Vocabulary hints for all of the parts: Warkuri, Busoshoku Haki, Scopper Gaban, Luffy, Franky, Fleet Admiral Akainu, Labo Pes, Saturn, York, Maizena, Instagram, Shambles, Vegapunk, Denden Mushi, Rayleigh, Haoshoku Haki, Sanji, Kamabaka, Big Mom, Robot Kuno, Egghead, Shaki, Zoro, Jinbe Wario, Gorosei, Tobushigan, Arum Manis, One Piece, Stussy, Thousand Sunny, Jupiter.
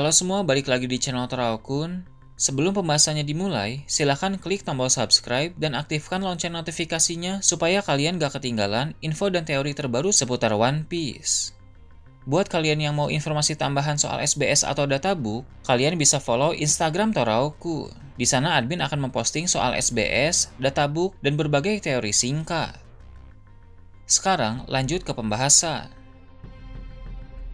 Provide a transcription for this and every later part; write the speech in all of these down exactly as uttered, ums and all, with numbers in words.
Halo semua, balik lagi di channel Toraokun. Sebelum pembahasannya dimulai, silahkan klik tombol subscribe dan aktifkan lonceng notifikasinya supaya kalian gak ketinggalan info dan teori terbaru seputar One Piece. Buat kalian yang mau informasi tambahan soal S B S atau databook, kalian bisa follow Instagram Toraokun. Di sana admin akan memposting soal S B S, databook, dan berbagai teori singkat. Sekarang lanjut ke pembahasan.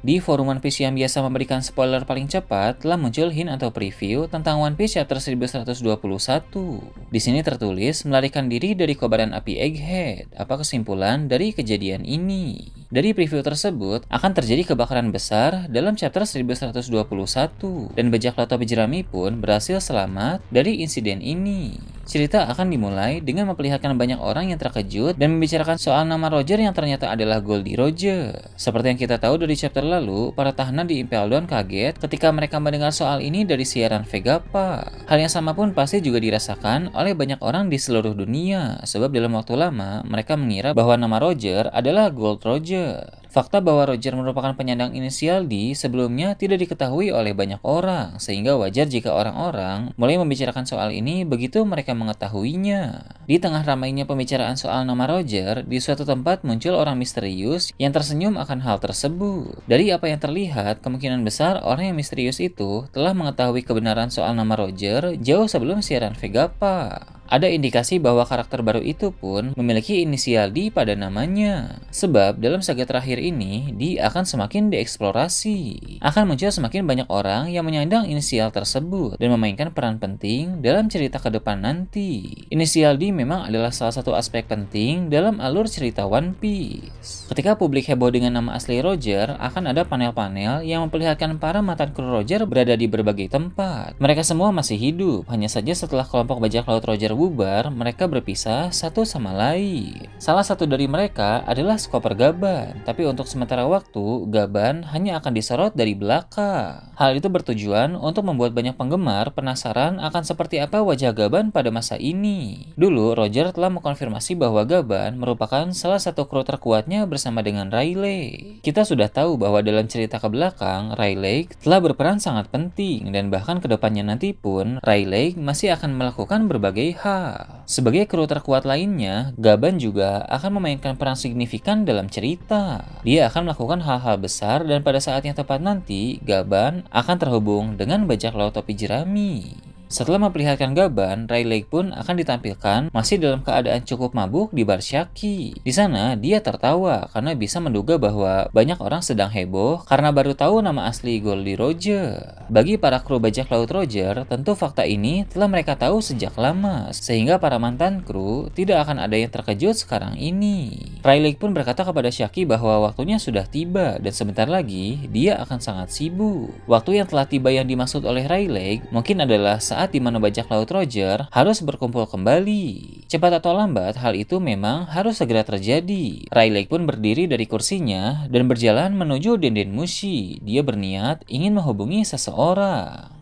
Di forum One Piece yang biasa memberikan spoiler paling cepat, telah muncul hint atau preview tentang One Piece chapter seribu seratus dua puluh satu. Di sini tertulis, melarikan diri dari kobaran api Egghead. Apa kesimpulan dari kejadian ini? Dari preview tersebut, akan terjadi kebakaran besar dalam chapter seribu seratus dua puluh satu. Dan bajak laut Jerami pun berhasil selamat dari insiden ini. Cerita akan dimulai dengan memperlihatkan banyak orang yang terkejut dan membicarakan soal nama Roger yang ternyata adalah Gold Roger. Seperti yang kita tahu dari chapter lalu, para tahanan di Impel Down kaget ketika mereka mendengar soal ini dari siaran Vegapunk. Hal yang sama pun pasti juga dirasakan oleh banyak orang di seluruh dunia, sebab dalam waktu lama mereka mengira bahwa nama Roger adalah Gold Roger. Fakta bahwa Roger merupakan penyandang inisial D sebelumnya tidak diketahui oleh banyak orang, sehingga wajar jika orang-orang mulai membicarakan soal ini begitu mereka mengetahuinya. Di tengah ramainya pembicaraan soal nama Roger, di suatu tempat muncul orang misterius yang tersenyum akan hal tersebut. Dari apa yang terlihat, kemungkinan besar orang yang misterius itu telah mengetahui kebenaran soal nama Roger jauh sebelum siaran Vegapunk. Ada indikasi bahwa karakter baru itu pun memiliki inisial D pada namanya. Sebab dalam saga terakhir ini, D akan semakin dieksplorasi. Akan muncul semakin banyak orang yang menyandang inisial tersebut dan memainkan peran penting dalam cerita ke depan nanti. Inisial D memang adalah salah satu aspek penting dalam alur cerita One Piece. Ketika publik heboh dengan nama asli Roger, akan ada panel-panel yang memperlihatkan para mantan kru Roger berada di berbagai tempat. Mereka semua masih hidup, hanya saja setelah kelompok bajak laut Roger bubar, mereka berpisah satu sama lain. Salah satu dari mereka adalah Scopper Gaban, tapi untuk sementara waktu, Gaban hanya akan disorot dari belakang. Hal itu bertujuan untuk membuat banyak penggemar penasaran akan seperti apa wajah Gaban pada masa ini. Dulu, Roger telah mengkonfirmasi bahwa Gaban merupakan salah satu kru terkuatnya bersama dengan Rayleigh. Kita sudah tahu bahwa dalam cerita ke belakang, Rayleigh telah berperan sangat penting, dan bahkan kedepannya nanti pun, Rayleigh masih akan melakukan berbagai hal. Sebagai kru terkuat lainnya, Gaban juga akan memainkan peran signifikan dalam cerita. Dia akan melakukan hal-hal besar dan pada saat yang tepat nanti, Gaban akan terhubung dengan bajak laut topi jerami. Setelah memperlihatkan Gaban, Rayleigh pun akan ditampilkan masih dalam keadaan cukup mabuk di bar Shaki. Di sana, dia tertawa karena bisa menduga bahwa banyak orang sedang heboh karena baru tahu nama asli Goldie Roger. Bagi para kru bajak laut Roger, tentu fakta ini telah mereka tahu sejak lama, sehingga para mantan kru tidak akan ada yang terkejut sekarang ini. Rayleigh pun berkata kepada Shaki bahwa waktunya sudah tiba dan sebentar lagi dia akan sangat sibuk. Waktu yang telah tiba yang dimaksud oleh Rayleigh mungkin adalah saat di mana bajak laut Roger harus berkumpul kembali. Cepat atau lambat, hal itu memang harus segera terjadi. Rayleigh pun berdiri dari kursinya dan berjalan menuju Denden Mushi. Dia berniat ingin menghubungi seseorang.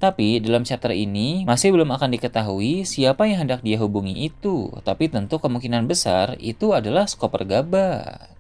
Tapi dalam chapter ini masih belum akan diketahui siapa yang hendak dia hubungi itu. Tapi tentu kemungkinan besar itu adalah Scopper Gaban.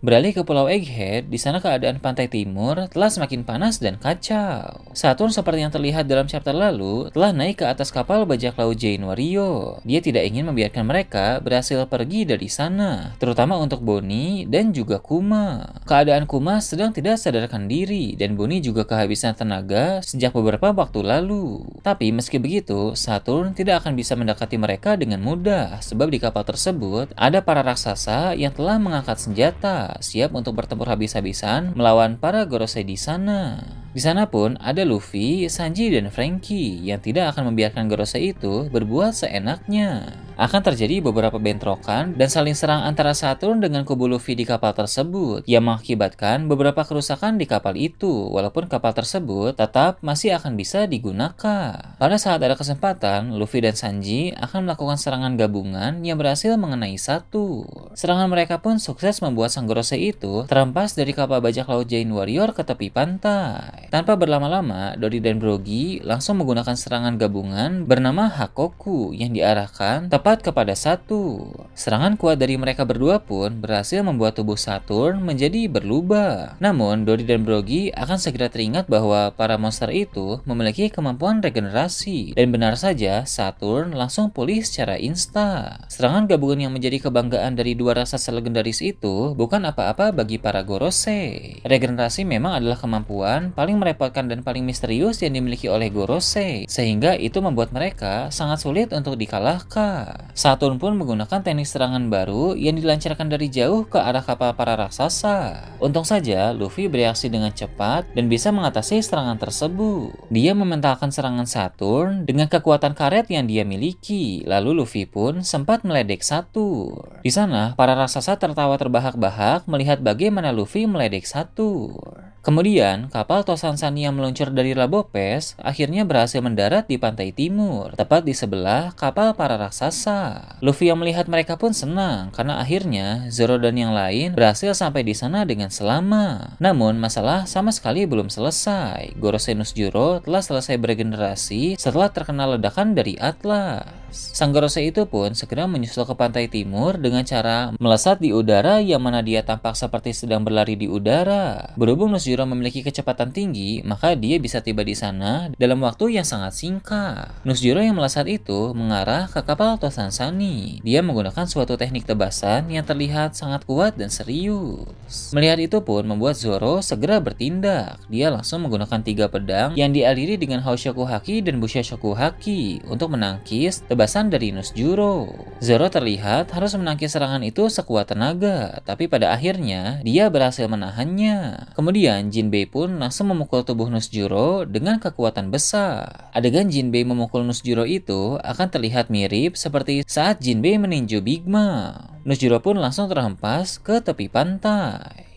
Beralih ke Pulau Egghead, di sana keadaan pantai timur telah semakin panas dan kacau. Saturn seperti yang terlihat dalam chapter lalu telah naik ke atas kapal bajak laut Jinbe Wario. Dia tidak ingin membiarkan mereka berhasil pergi dari sana, terutama untuk Bonnie dan juga Kuma. Keadaan Kuma sedang tidak sadarkan diri dan Bonnie juga kehabisan tenaga sejak beberapa waktu lalu. Tapi meski begitu, Saturn tidak akan bisa mendekati mereka dengan mudah sebab di kapal tersebut ada para raksasa yang telah mengangkat senjata, siap untuk bertempur habis-habisan melawan para Gorosei di sana. Di sana pun ada Luffy, Sanji, dan Franky yang tidak akan membiarkan Gorosei itu berbuat seenaknya. Akan terjadi beberapa bentrokan dan saling serang antara Saturn dengan kubu Luffy di kapal tersebut yang mengakibatkan beberapa kerusakan di kapal itu, walaupun kapal tersebut tetap masih akan bisa digunakan. Pada saat ada kesempatan, Luffy dan Sanji akan melakukan serangan gabungan yang berhasil mengenai Saturn. Serangan mereka pun sukses membuat sang Gorosei itu terhempas dari kapal bajak laut Jinbe Wario ke tepi pantai. Tanpa berlama-lama, Dori dan Brogi langsung menggunakan serangan gabungan bernama Hakoku yang diarahkan tepat empat kepada satu. Serangan kuat dari mereka berdua pun berhasil membuat tubuh Saturn menjadi berlubang. Namun, Dori dan Brogi akan segera teringat bahwa para monster itu memiliki kemampuan regenerasi. Dan benar saja, Saturn langsung pulih secara instan. Serangan gabungan yang menjadi kebanggaan dari dua raksasa legendaris itu bukan apa-apa bagi para Gorosei. Regenerasi memang adalah kemampuan paling merepotkan dan paling misterius yang dimiliki oleh Gorosei, sehingga itu membuat mereka sangat sulit untuk dikalahkan. Saturn pun menggunakan teknik serangan baru yang dilancarkan dari jauh ke arah kapal para raksasa. Untung saja Luffy bereaksi dengan cepat dan bisa mengatasi serangan tersebut. Dia mementalkan serangan Saturn dengan kekuatan karet yang dia miliki, lalu Luffy pun sempat meledek Saturn. Di sana, para raksasa tertawa terbahak-bahak melihat bagaimana Luffy meledek Saturn. Kemudian, kapal Thousand Sunny yang meluncur dari Labo Pes akhirnya berhasil mendarat di pantai timur, tepat di sebelah kapal para raksasa. Luffy yang melihat mereka pun senang karena akhirnya Zoro dan yang lain berhasil sampai di sana dengan selamat. Namun, masalah sama sekali belum selesai. Gorosei Nusjuro telah selesai bergenerasi setelah terkena ledakan dari Atlas. Sang Gorosei itu pun segera menyusul ke pantai timur dengan cara melesat di udara yang mana dia tampak seperti sedang berlari di udara. Berhubung Nusjuro memiliki kecepatan tinggi, maka dia bisa tiba di sana dalam waktu yang sangat singkat. Nusjuro yang melesat itu mengarah ke kapal Thousand Sunny. Dia menggunakan suatu teknik tebasan yang terlihat sangat kuat dan serius. Melihat itu pun membuat Zoro segera bertindak. Dia langsung menggunakan tiga pedang yang dialiri dengan Haoshoku Haki dan Busoshoku Haki untuk menangkis tebasan dari Nusjuro. Zoro terlihat harus menangkis serangan itu sekuat tenaga, tapi pada akhirnya dia berhasil menahannya. Kemudian Jinbe pun langsung memukul tubuh Nusjuro dengan kekuatan besar. Adegan Jinbe memukul Nusjuro itu akan terlihat mirip seperti saat Jinbe meninju Big Mom. Nusjuro pun langsung terhempas ke tepi pantai.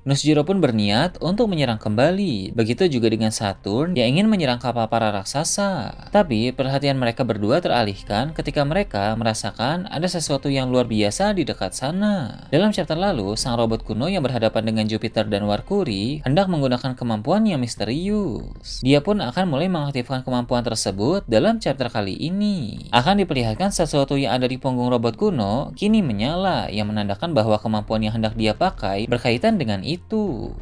Nusjuro pun berniat untuk menyerang kembali. Begitu juga dengan Saturn yang ingin menyerang kapal para raksasa. Tapi perhatian mereka berdua teralihkan ketika mereka merasakan ada sesuatu yang luar biasa di dekat sana. Dalam chapter lalu, sang robot kuno yang berhadapan dengan Jupiter dan Warkuri hendak menggunakan kemampuan yang misterius. Dia pun akan mulai mengaktifkan kemampuan tersebut dalam chapter kali ini. Akan diperlihatkan sesuatu yang ada di punggung robot kuno kini menyala, yang menandakan bahwa kemampuan yang hendak dia pakai berkaitan dengan itu.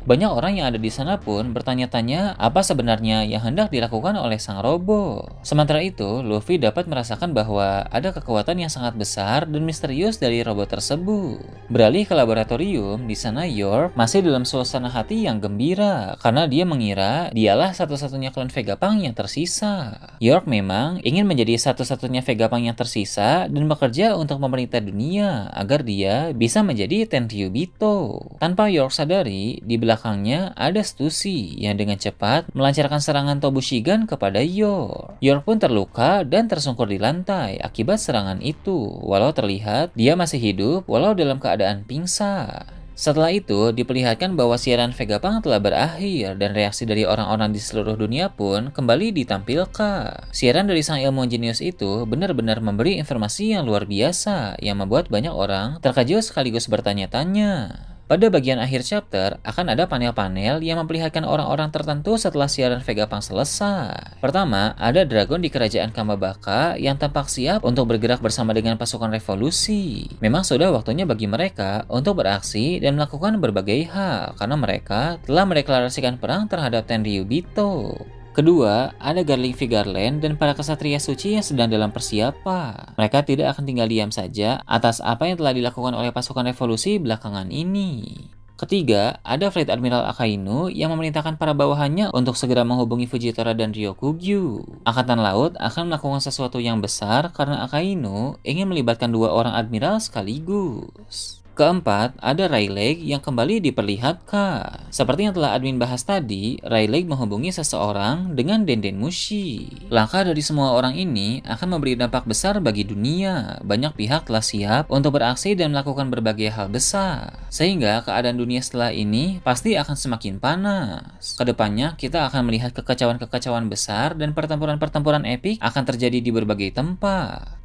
Banyak orang yang ada di sana pun bertanya-tanya apa sebenarnya yang hendak dilakukan oleh sang robot. Sementara itu, Luffy dapat merasakan bahwa ada kekuatan yang sangat besar dan misterius dari robot tersebut. Beralih ke laboratorium, di sana York masih dalam suasana hati yang gembira karena dia mengira dialah satu-satunya klon Vegapunk yang tersisa. York memang ingin menjadi satu-satunya Vegapunk yang tersisa dan bekerja untuk pemerintah dunia agar dia bisa menjadi Tenryubito. Tanpa York sadar, di belakangnya ada Stussy yang dengan cepat melancarkan serangan Tobushigan kepada York. York pun terluka dan tersungkur di lantai akibat serangan itu, walau terlihat dia masih hidup walau dalam keadaan pingsan. Setelah itu, diperlihatkan bahwa siaran Vegapunk telah berakhir dan reaksi dari orang-orang di seluruh dunia pun kembali ditampilkan. Siaran dari sang ilmuwan jenius itu benar-benar memberi informasi yang luar biasa yang membuat banyak orang terkejut sekaligus bertanya-tanya. Pada bagian akhir chapter, akan ada panel-panel yang memperlihatkan orang-orang tertentu setelah siaran Vegapunk selesai. Pertama, ada dragon di kerajaan Kamabaka yang tampak siap untuk bergerak bersama dengan pasukan revolusi. Memang sudah waktunya bagi mereka untuk beraksi dan melakukan berbagai hal, karena mereka telah mendeklarasikan perang terhadap Tenryubito. Kedua, ada Garlic Vigarland dan para kesatria suci yang sedang dalam persiapan. Mereka tidak akan tinggal diam saja atas apa yang telah dilakukan oleh pasukan revolusi belakangan ini. Ketiga, ada Fleet Admiral Akainu yang memerintahkan para bawahannya untuk segera menghubungi Fujitora dan Ryokugyu. Angkatan Laut akan melakukan sesuatu yang besar karena Akainu ingin melibatkan dua orang admiral sekaligus. Keempat, ada Rayleigh yang kembali diperlihatkan. Seperti yang telah admin bahas tadi, Rayleigh menghubungi seseorang dengan Denden Mushi. Langkah dari semua orang ini akan memberi dampak besar bagi dunia. Banyak pihak telah siap untuk beraksi dan melakukan berbagai hal besar. Sehingga keadaan dunia setelah ini pasti akan semakin panas. Kedepannya, kita akan melihat kekacauan-kekacauan besar dan pertempuran-pertempuran epik akan terjadi di berbagai tempat.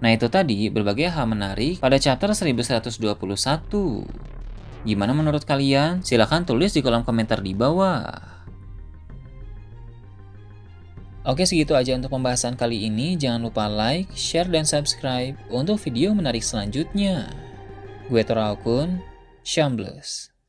Nah, itu tadi berbagai hal menarik pada chapter seribu seratus dua puluh satu. Gimana menurut kalian? Silahkan tulis di kolom komentar di bawah. Oke, segitu aja untuk pembahasan kali ini. Jangan lupa like, share, dan subscribe untuk video menarik selanjutnya. Gue Toraokun, Shambles.